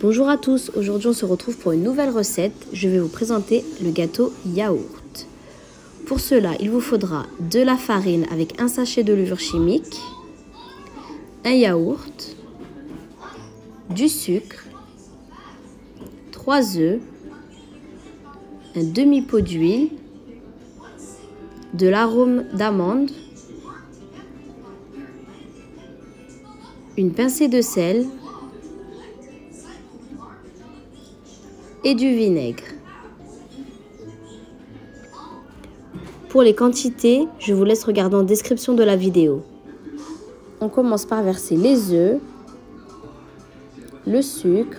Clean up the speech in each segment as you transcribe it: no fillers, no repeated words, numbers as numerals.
Bonjour à tous, aujourd'hui on se retrouve pour une nouvelle recette. Je vais vous présenter le gâteau yaourt. Pour cela, il vous faudra de la farine avec un sachet de levure chimique, un yaourt, du sucre, 3 œufs, un demi-pot d'huile, de l'arôme d'amande, une pincée de sel et du vinaigre. Pour les quantités, je vous laisse regarder en description de la vidéo. On commence par verser les œufs, le sucre.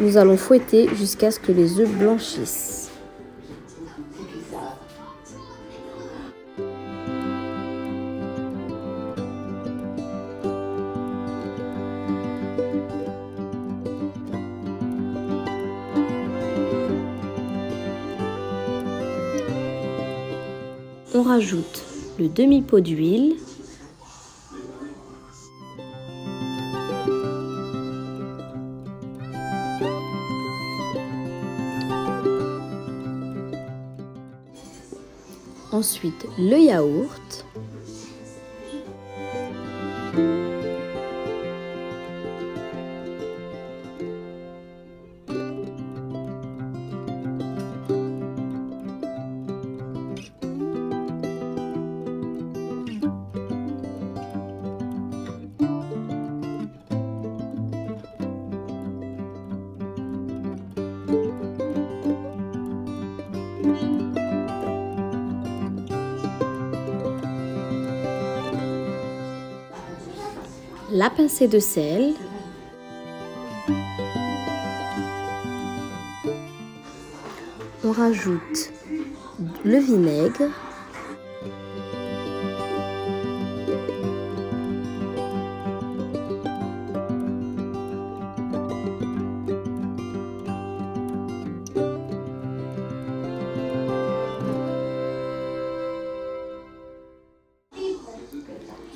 Nous allons fouetter jusqu'à ce que les œufs blanchissent. On rajoute le demi-pot d'huile, ensuite le yaourt, la pincée de sel . On rajoute le vinaigre .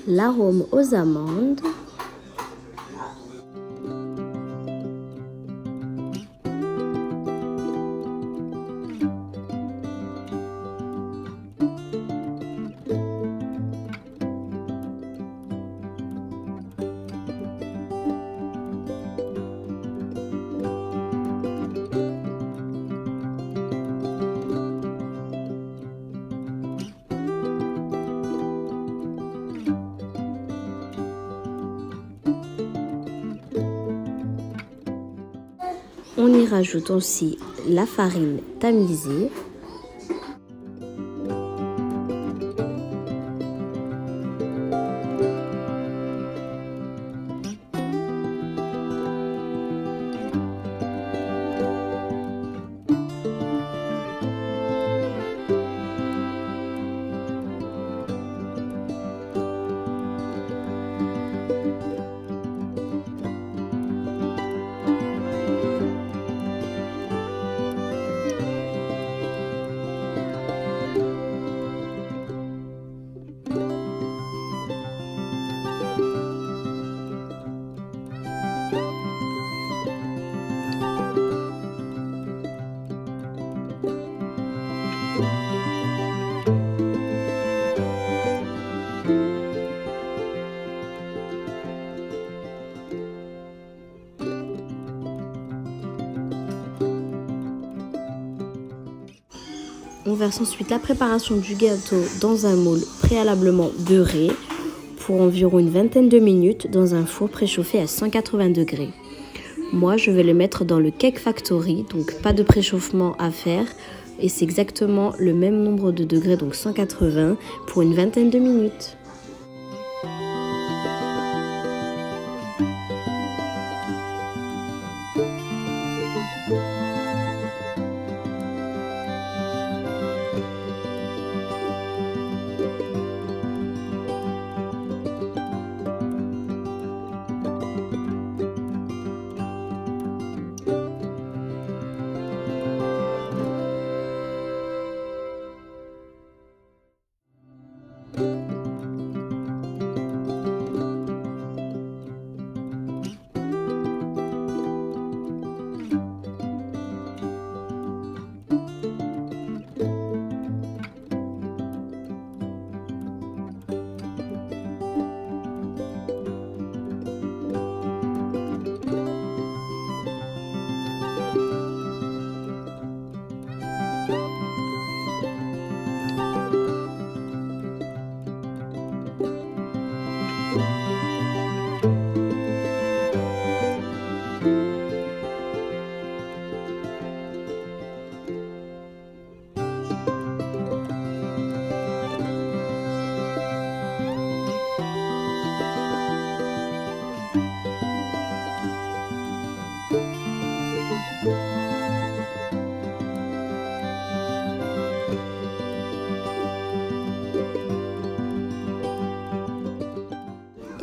L'arôme aux amandes . On y rajoute aussi la farine tamisée, on verse ensuite la préparation du gâteau dans un moule préalablement beurré pour environ une vingtaine de minutes dans un four préchauffé à 180 degrés. Moi, je vais le mettre dans le Cake Factory, donc pas de préchauffement à faire. Et c'est exactement le même nombre de degrés, donc 180, pour une vingtaine de minutes.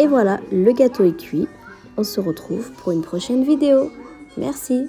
Et voilà, le gâteau est cuit. On se retrouve pour une prochaine vidéo. Merci!